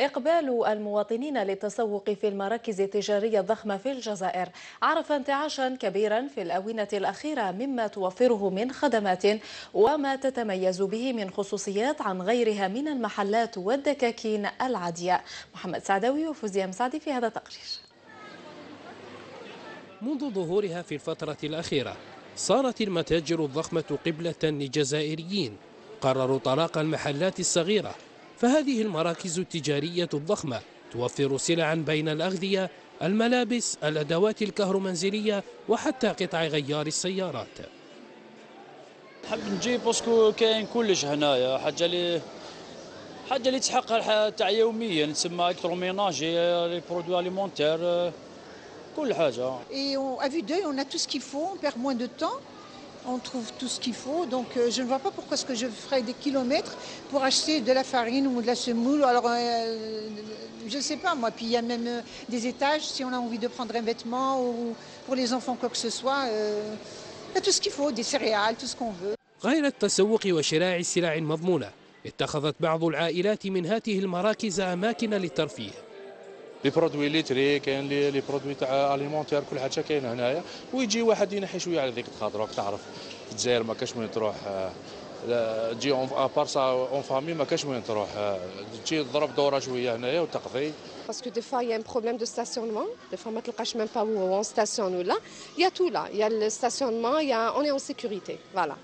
إقبال المواطنين للتسوق في المراكز التجارية الضخمة في الجزائر عرف انتعاشا كبيرا في الآونة الأخيرة مما توفره من خدمات وما تتميز به من خصوصيات عن غيرها من المحلات والدكاكين العادية. محمد سعداوي وفوزية مسعدي في هذا التقرير. منذ ظهورها في الفترة الأخيرة صارت المتاجر الضخمة قبلة للجزائريين، قرروا طلاق المحلات الصغيرة، فهذه المراكز التجارية الضخمة توفر سلعا بين الأغذية، الملابس، الأدوات الكهرومنزلية وحتى قطع غيار السيارات. نحب نجي باسكو كاين كلش هنايا، حاجة اللي تحقها تاع يوميا، تسمى الكتروميناجي، لي برودوي اليمونتير، كل حاجة. Et à vue d'œil, on a tout ce qu'il faut, on perd moins de temps. On trouve tout ce qu'il faut, donc je ne vois pas pourquoi est-ce que je ferais des kilomètres pour acheter de la farine ou de la semoule. Alors, je ne sais pas moi. Puis il y a même des étages si on a envie de prendre un vêtement ou pour les enfants quoi que ce soit. Il y a tout ce qu'il faut, des céréales, tout ce qu'on veut. غير التسوق وشراء السلع المضمونة، اتخذت بعض العائلات من هذه المراكز أماكن للترفيه. لي برودوي ليتري كاين، لي برودوي تاع اليمونتير، كل حاجه كاينه هنايا. ويجي واحد ينحي شويه على ذيك خاطرك، تعرف في الجزائر ما كاش وين تروح، تجي ابار سا اون فامي ما كاش وين تروح، تجي تضرب دوره شويه هنايا وتقضي. باسكو دي فوا يا ان بروبليم دو ستاسيونمون، دي فوا ما تلقاش ميم با وون ستاسيون ولا يا تو لا يا الستاسيونمون يا اوني اون سيكوريتي فوالا.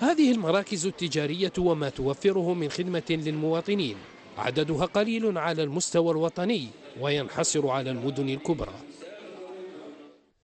هذه المراكز التجاريه وما توفره من خدمه للمواطنين عددها قليل على المستوى الوطني وينحصر على المدن الكبرى.